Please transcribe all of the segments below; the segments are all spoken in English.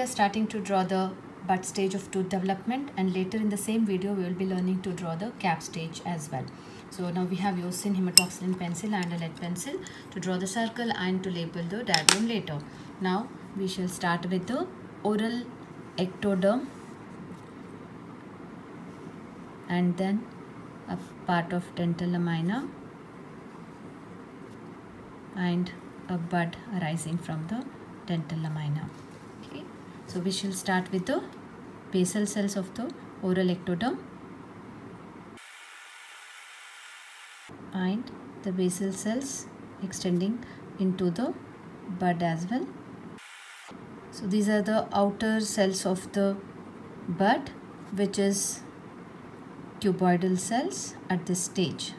we are starting to draw the bud stage of tooth development, and later in the same video we will be learning to draw the cap stage as well. So now we have eosin, hematoxylin pencil and a lead pencil to draw the circle and to label the diagram later. Now we shall start with the oral ectoderm and then a part of dental lamina and a bud arising from the dental lamina. Okay. So we shall start with the basal cells of the oral ectoderm and the basal cells extending into the bud as well. So these are the outer cells of the bud, which is cuboidal cells at this stage.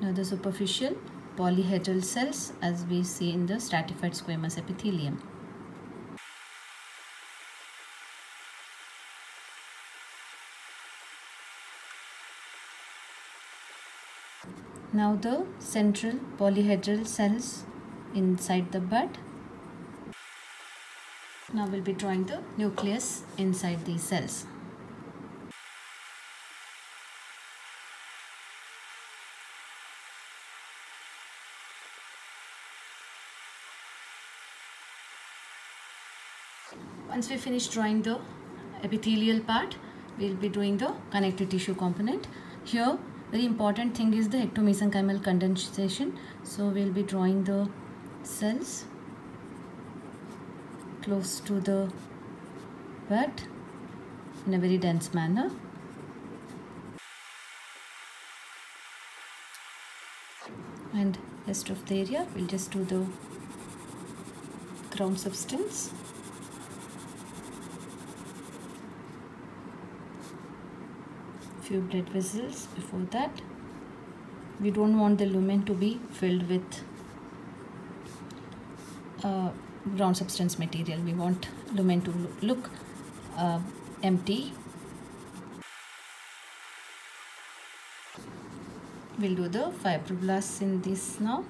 Now the superficial polyhedral cells, as we see in the stratified squamous epithelium. Now the central polyhedral cells inside the bud. Now we'll be drawing the nucleus inside these cells. Once we finish drawing the epithelial part, we'll be doing the connective tissue component. Here, very important thing is the ectomesenchymal condensation. So we'll be drawing the cells close to the bud in a very dense manner. And rest of the area, we'll just do the ground substance. Few blood vessels before that. We don't want the lumen to be filled with ground substance material. We want lumen to look empty. We'll do the fibroblasts in this now.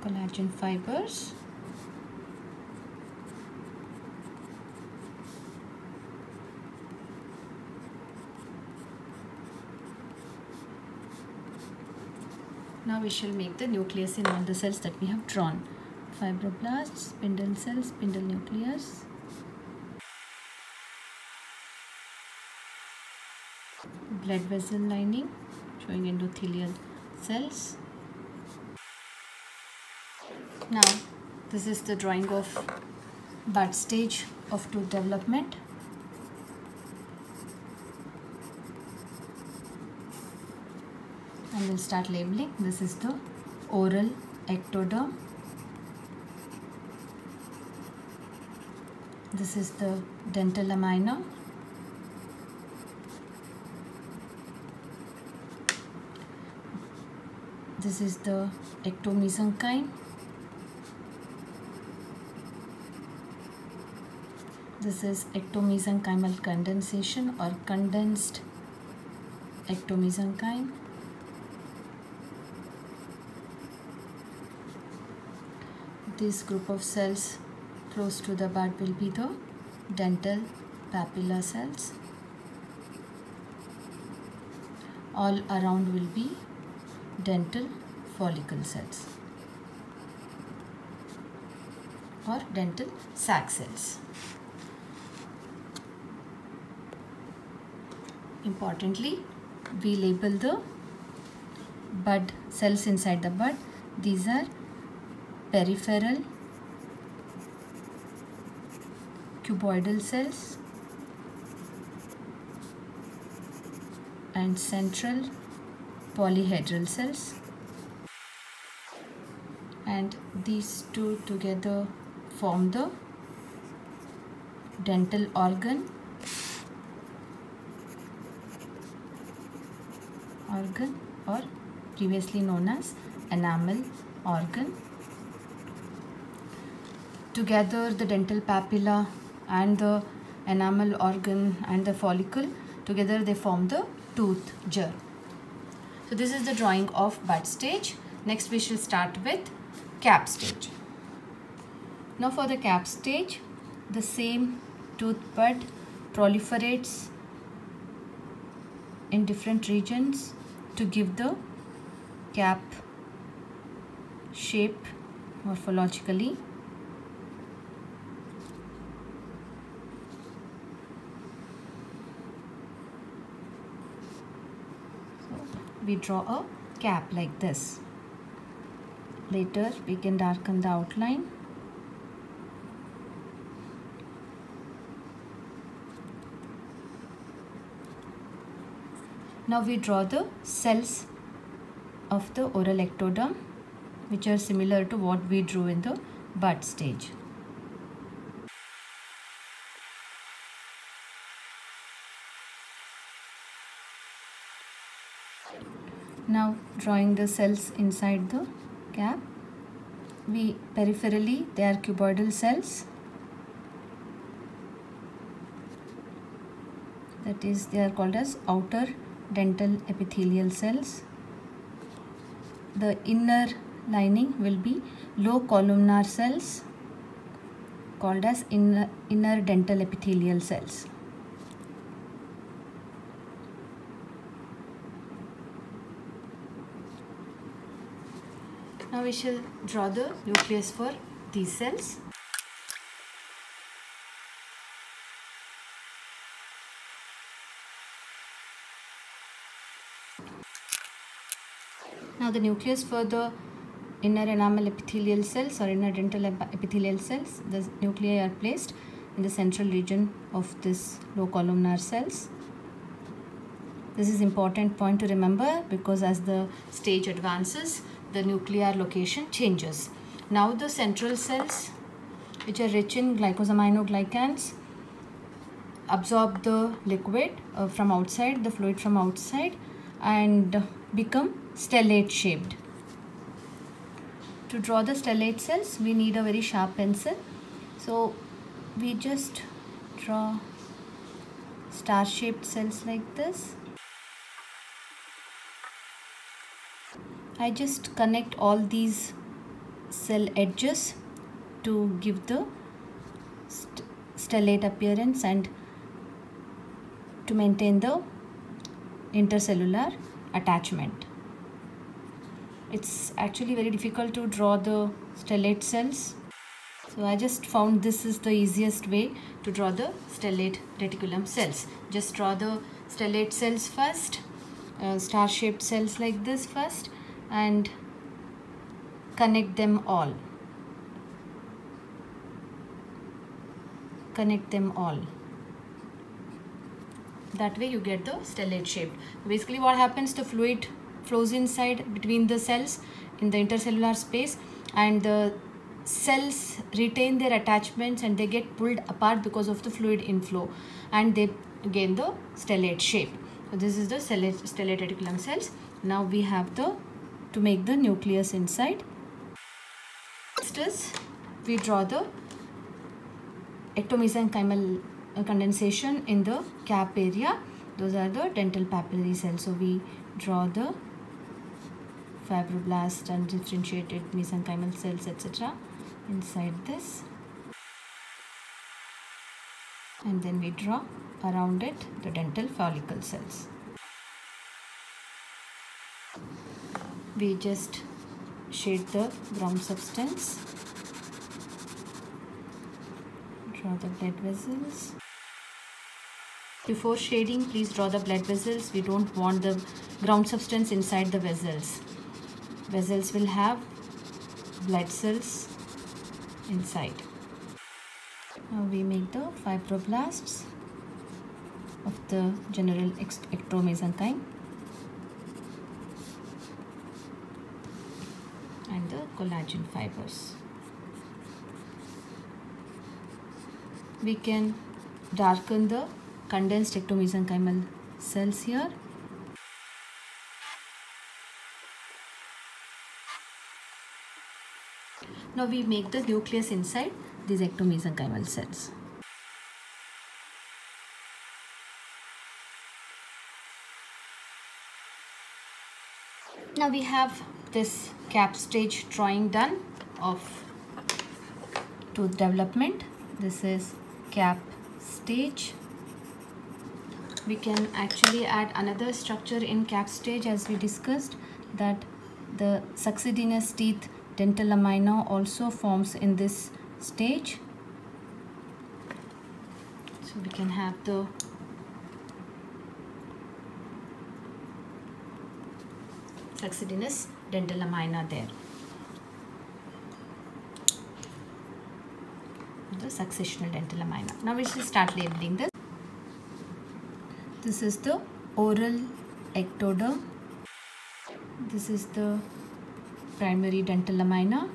Collagen fibers. Now we shall make the nucleus in all the cells that we have drawn. Fibroblasts, spindle cells, spindle nucleus. Blood vessel lining showing endothelial cells. Now this is the drawing of bud stage of tooth development. And we'll start labeling. This is the oral ectoderm. This is the dental lamina. This is the ectomesenchyme. This is ectomesenchymal condensation or condensed ectomesenchyme. This group of cells close to the bud will be the dental papilla cells. All around will be dental follicle cells or dental sac cells. Importantly, we label the bud cells inside the bud. These are peripheral cuboidal cells and central polyhedral cells, and these two together form the dental organ or previously known as enamel organ. Together the dental papilla and the enamel organ and the follicle, together they form the tooth germ. So this is the drawing of bud stage. Next we shall start with cap stage. Now for the cap stage, the same tooth bud proliferates in different regions to give the cap shape morphologically. We draw a cap like this. Later we can darken the outline. Now we draw the cells of the oral ectoderm, which are similar to what we drew in the bud stage. Now drawing the cells inside the cap. Peripherally they are cuboidal cells. That is, they are called as outer dental epithelial cells. The inner lining will be low columnar cells called as inner dental epithelial cells. Now we shall draw the nucleus for these cells. Now the nucleus for the inner enamel epithelial cells or inner dental epithelial cells, the nuclei are placed in the central region of this low columnar cells. This is an important point to remember, because as the stage advances, the nuclear location changes. Now the central cells, which are rich in glycosaminoglycans, absorb the liquid from outside, the fluid from outside, and become stellate shaped. To draw the stellate cells, we need a very sharp pencil. So we just draw star shaped cells like this. I just connect all these cell edges to give the stellate appearance and to maintain the intercellular attachment. It's actually very difficult to draw the stellate cells, so I just found this is the easiest way to draw the stellate reticulum cells. Just draw the stellate cells first, star-shaped cells like this first, and connect them all. That way you get the stellate shape. Basically what happens, the fluid flows inside between the cells in the intercellular space, and the cells retain their attachments and they get pulled apart because of the fluid inflow, and they gain the stellate shape. So this is the stellate reticulum cells. Now we have to make the nucleus inside. Next is we draw the ectomesenchymal condensation in the cap area. Those are the dental papillary cells. So we draw the fibroblast and differentiated mesenchymal cells, etc. inside this, and then we draw around it the dental follicle cells. We just shade the ground substance, draw the blood vessels. Before shading, please draw the blood vessels. We don't want the ground substance inside the vessels. Vessels will have blood cells inside. Now we make the fibroblasts of the general ectomesenchyme and the collagen fibers. We can darken the condensed ectomesenchymal cells here. Now we make the nucleus inside these ectomesenchymal cells. now we have this cap stage drawing done of tooth development. This is cap stage. We can actually add another structure in cap stage, as we discussed that the succedaneous teeth dental lamina also forms in this stage. So we can have the succedaneous dental lamina there. The successional dental lamina. Now we should start labeling this. This is the oral ectoderm. This is the primary dental lamina.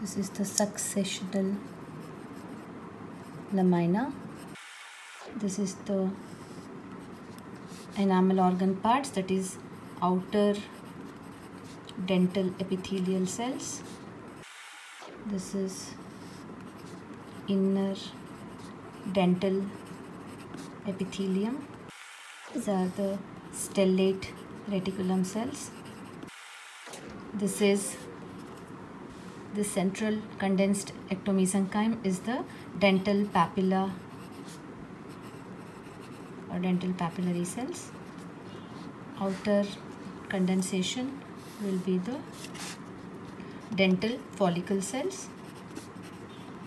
This is the successional lamina. This is the enamel organ parts, that is outer dental epithelial cells. This is inner dental epithelium. These are the stellate reticulum cells. This is the central condensed ectomesenchyme is the dental papilla or dental papillary cells. Outer condensation will be the dental follicle cells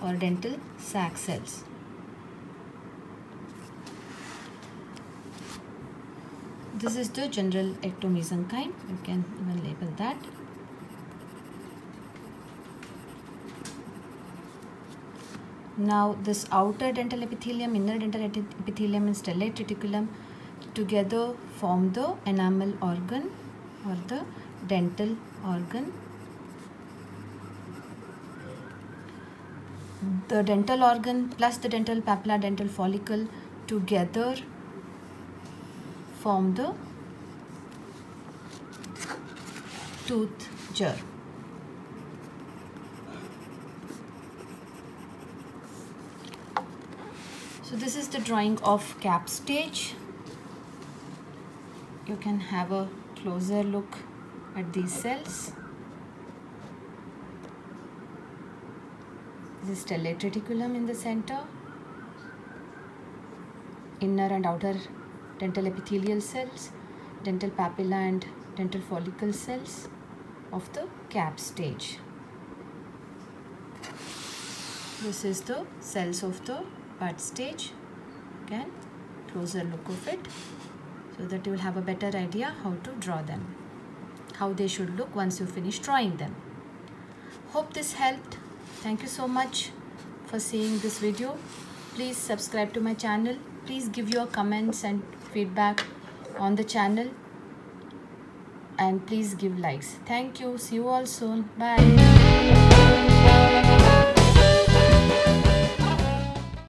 or dental sac cells. This is the general ectomesenchyme. You can even label that. Now this outer dental epithelium, inner dental epithelium and stellate reticulum together form the enamel organ or the dental organ. The dental organ plus the dental papilla, dental follicle together form the tooth germ. So this is the drawing of cap stage. You can have a closer look at these cells. This is stellate reticulum in the center, inner and outer dental epithelial cells, dental papilla and dental follicle cells of the cap stage. This is the cells of the bud stage. Again, closer look of it so that you will have a better idea how to draw them, how they should look once you finish drawing them. Hope this helped. Thank you so much for seeing this video. Please subscribe to my channel. Please give your comments and feedback on the channel, and please give likes. Thank you. See you all soon. Bye.